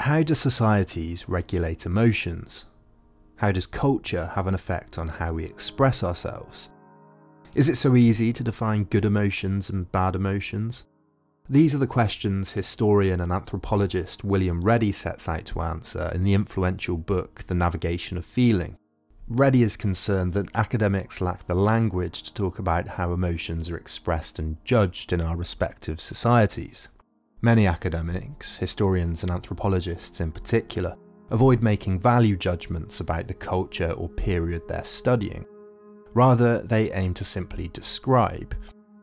How do societies regulate emotions? How does culture have an effect on how we express ourselves? Is it so easy to define good emotions and bad emotions? These are the questions historian and anthropologist William Reddy sets out to answer in the influential book The Navigation of Feeling. Reddy is concerned that academics lack the language to talk about how emotions are expressed and judged in our respective societies. Many academics, historians and anthropologists in particular, avoid making value judgments about the culture or period they're studying. Rather, they aim to simply describe.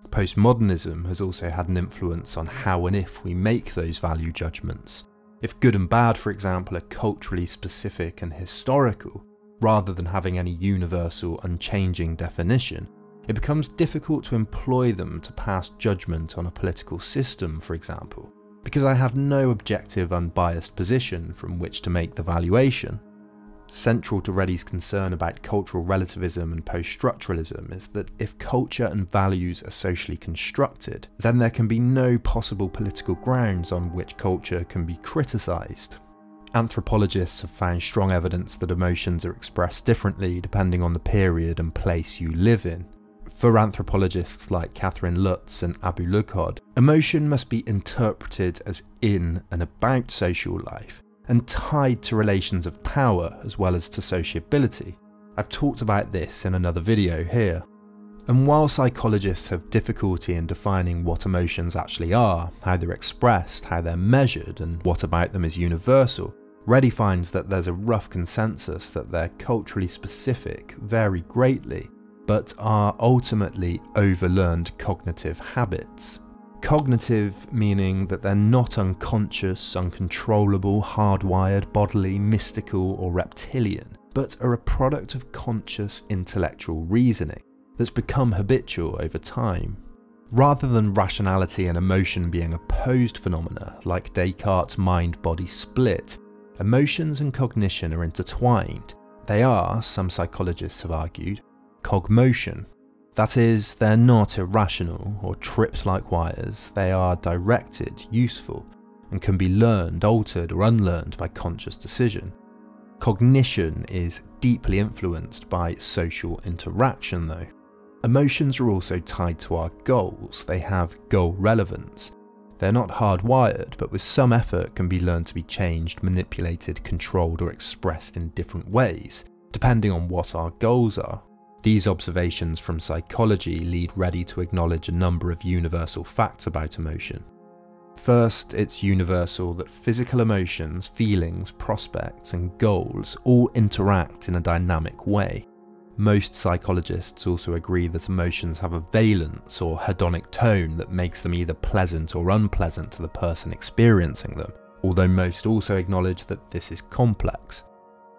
Postmodernism has also had an influence on how and if we make those value judgments. If good and bad, for example, are culturally specific and historical, rather than having any universal, unchanging definition, it becomes difficult to employ them to pass judgment on a political system, for example, because I have no objective, unbiased position from which to make the valuation. Central to Reddy's concern about cultural relativism and post-structuralism is that if culture and values are socially constructed, then there can be no possible political grounds on which culture can be criticised. Anthropologists have found strong evidence that emotions are expressed differently depending on the period and place you live in. For anthropologists like Catherine Lutz and Abu Lughod, emotion must be interpreted as in and about social life, and tied to relations of power as well as to sociability. I've talked about this in another video here. And while psychologists have difficulty in defining what emotions actually are, how they're expressed, how they're measured, and what about them is universal, Reddy finds that there's a rough consensus that they're culturally specific, vary greatly, but are ultimately overlearned cognitive habits. Cognitive meaning that they're not unconscious, uncontrollable, hardwired, bodily, mystical or reptilian, but are a product of conscious intellectual reasoning that's become habitual over time. Rather than rationality and emotion being opposed phenomena like Descartes' mind-body split, emotions and cognition are intertwined. They are, some psychologists have argued, cogmotion. That is, they're not irrational or tripped like wires, they are directed, useful, and can be learned, altered or unlearned by conscious decision. Cognition is deeply influenced by social interaction though. Emotions are also tied to our goals, they have goal relevance. They're not hardwired, but with some effort can be learned to be changed, manipulated, controlled or expressed in different ways, depending on what our goals are. These observations from psychology lead Reddy to acknowledge a number of universal facts about emotion. First, it's universal that physical emotions, feelings, prospects and goals all interact in a dynamic way. Most psychologists also agree that emotions have a valence or hedonic tone that makes them either pleasant or unpleasant to the person experiencing them, although most also acknowledge that this is complex.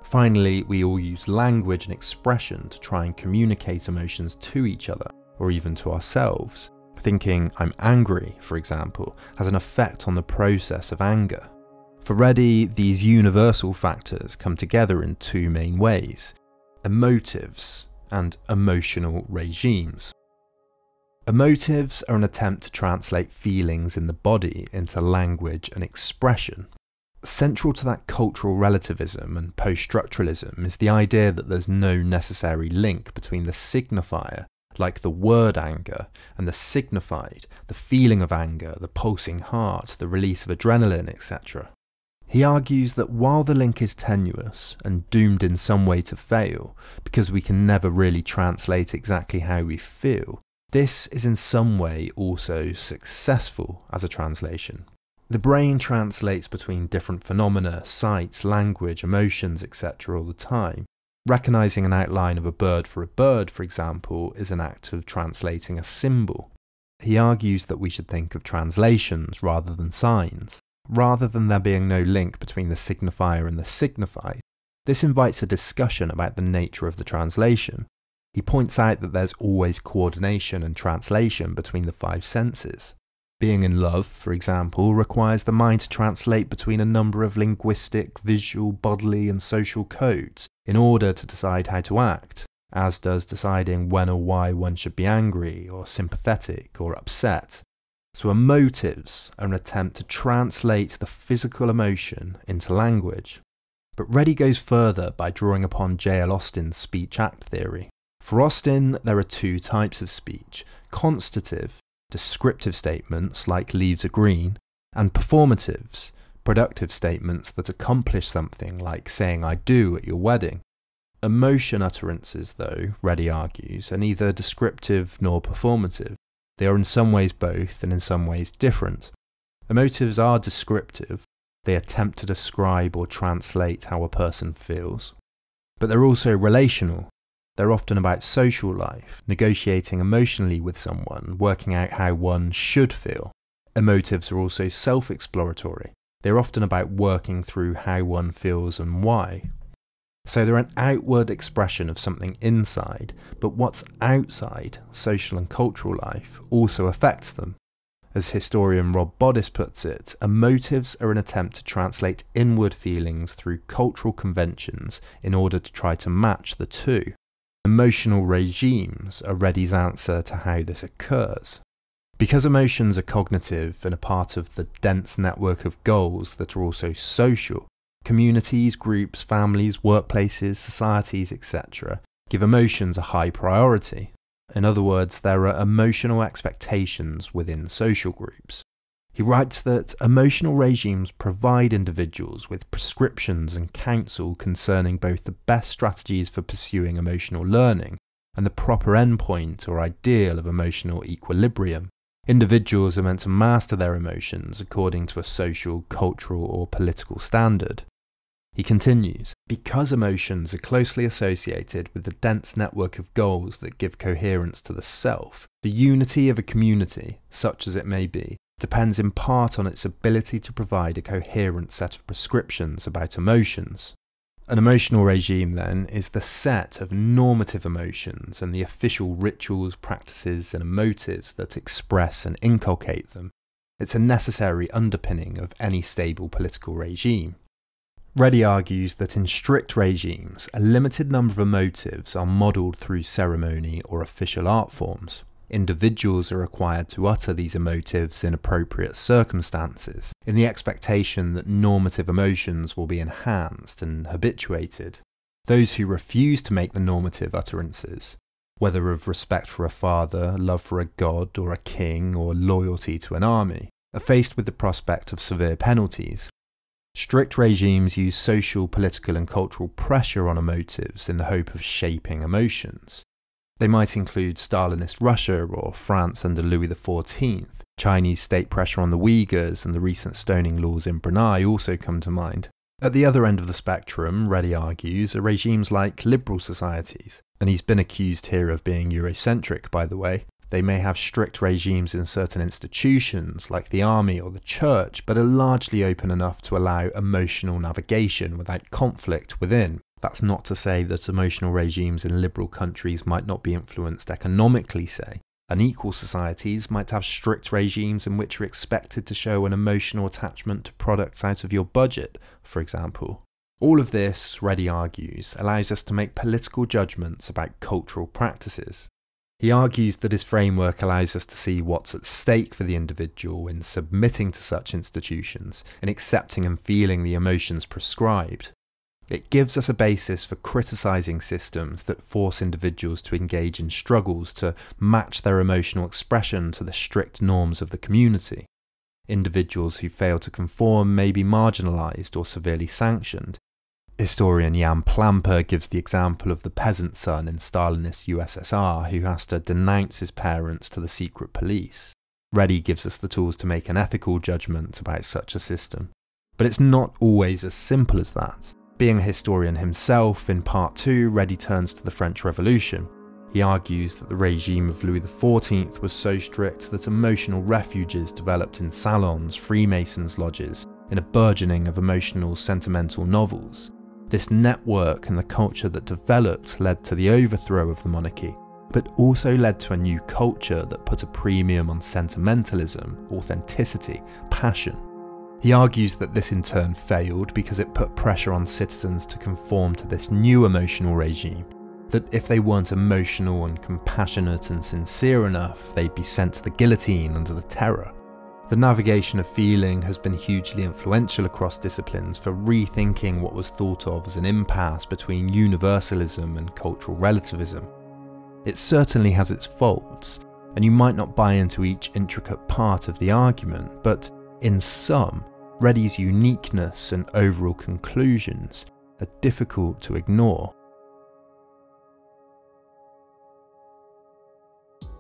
Finally, we all use language and expression to try and communicate emotions to each other, or even to ourselves. Thinking I'm angry, for example, has an effect on the process of anger. For Reddy, these universal factors come together in two main ways: emotives and emotional regimes. Emotives are an attempt to translate feelings in the body into language and expression. Central to that cultural relativism and post-structuralism is the idea that there's no necessary link between the signifier, like the word anger, and the signified, the feeling of anger, the pulsing heart, the release of adrenaline, etc. He argues that while the link is tenuous and doomed in some way to fail, because we can never really translate exactly how we feel, this is in some way also successful as a translation. The brain translates between different phenomena, sights, language, emotions, etc. all the time. Recognising an outline of a bird, for example, is an act of translating a symbol. He argues that we should think of translations rather than signs, rather than there being no link between the signifier and the signified. This invites a discussion about the nature of the translation. He points out that there's always coordination and translation between the five senses. Being in love, for example, requires the mind to translate between a number of linguistic, visual, bodily and social codes in order to decide how to act, as does deciding when or why one should be angry or sympathetic or upset. So emotives are an attempt to translate the physical emotion into language. But Reddy goes further by drawing upon J.L. Austin's speech-act theory. For Austin, there are two types of speech: constative, descriptive statements like leaves are green, and performatives, productive statements that accomplish something like saying I do at your wedding. Emotion utterances, though, Reddy argues, are neither descriptive nor performative. They are in some ways both and in some ways different. Emotives are descriptive. They attempt to describe or translate how a person feels. But they're also relational. They're often about social life, negotiating emotionally with someone, working out how one should feel. Emotives are also self-exploratory. They're often about working through how one feels and why. So they're an outward expression of something inside, but what's outside social and cultural life also affects them. As historian Rob Boddice puts it, emotives are an attempt to translate inward feelings through cultural conventions in order to try to match the two. Emotional regimes are Reddy's answer to how this occurs. Because emotions are cognitive and a part of the dense network of goals that are also social, communities, groups, families, workplaces, societies, etc. give emotions a high priority. In other words, there are emotional expectations within social groups. He writes that emotional regimes provide individuals with prescriptions and counsel concerning both the best strategies for pursuing emotional learning and the proper endpoint or ideal of emotional equilibrium. Individuals are meant to master their emotions according to a social, cultural, or political standard. He continues, because emotions are closely associated with the dense network of goals that give coherence to the self, the unity of a community, such as it may be, depends in part on its ability to provide a coherent set of prescriptions about emotions. An emotional regime, then, is the set of normative emotions and the official rituals, practices, and motives that express and inculcate them. It's a necessary underpinning of any stable political regime. Reddy argues that in strict regimes, a limited number of motives are modelled through ceremony or official art forms. Individuals are required to utter these emotives in appropriate circumstances, in the expectation that normative emotions will be enhanced and habituated. Those who refuse to make the normative utterances, whether of respect for a father, love for a god or a king, or loyalty to an army, are faced with the prospect of severe penalties. Strict regimes use social, political, and cultural pressure on emotives in the hope of shaping emotions. They might include Stalinist Russia or France under Louis XIV. Chinese state pressure on the Uyghurs and the recent stoning laws in Brunei also come to mind. At the other end of the spectrum, Reddy argues, are regimes like liberal societies, and he's been accused here of being Eurocentric, by the way. They may have strict regimes in certain institutions, like the army or the church, but are largely open enough to allow emotional navigation without conflict within. That's not to say that emotional regimes in liberal countries might not be influenced economically, say. Unequal societies might have strict regimes in which you're expected to show an emotional attachment to products out of your budget, for example. All of this, Reddy argues, allows us to make political judgments about cultural practices. He argues that his framework allows us to see what's at stake for the individual in submitting to such institutions, in accepting and feeling the emotions prescribed. It gives us a basis for criticising systems that force individuals to engage in struggles to match their emotional expression to the strict norms of the community. Individuals who fail to conform may be marginalised or severely sanctioned. Historian Jan Plamper gives the example of the peasant son in Stalinist USSR who has to denounce his parents to the secret police. Reddy gives us the tools to make an ethical judgment about such a system. But it's not always as simple as that. Being a historian himself, in part 2, Reddy turns to the French Revolution. He argues that the regime of Louis XIV was so strict that emotional refuges developed in salons, Freemasons' lodges, in a burgeoning of emotional, sentimental novels. This network and the culture that developed led to the overthrow of the monarchy, but also led to a new culture that put a premium on sentimentalism, authenticity, passion. He argues that this in turn failed because it put pressure on citizens to conform to this new emotional regime, that if they weren't emotional and compassionate and sincere enough, they'd be sent to the guillotine under the Terror. The Navigation of Feeling has been hugely influential across disciplines for rethinking what was thought of as an impasse between universalism and cultural relativism. It certainly has its faults, and you might not buy into each intricate part of the argument, but in sum, Reddy's uniqueness and overall conclusions are difficult to ignore.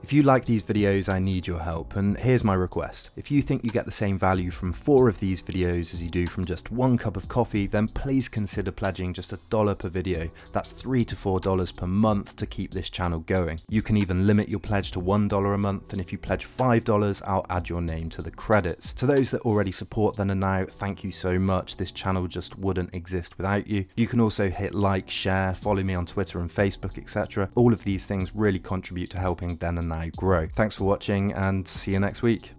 If you like these videos, I need your help, and here's my request. If you think you get the same value from 4 of these videos as you do from just 1 cup of coffee, then please consider pledging just $1 per video. That's $3 to $4 per month to keep this channel going. You can even limit your pledge to $1 a month, and if you pledge $5, I'll add your name to the credits. To those that already support Then and Now, thank you so much. This channel just wouldn't exist without you. You can also hit like, share, follow me on Twitter and Facebook, etc. All of these things really contribute to helping Then and Now grow. Thanks for watching, and see you next week.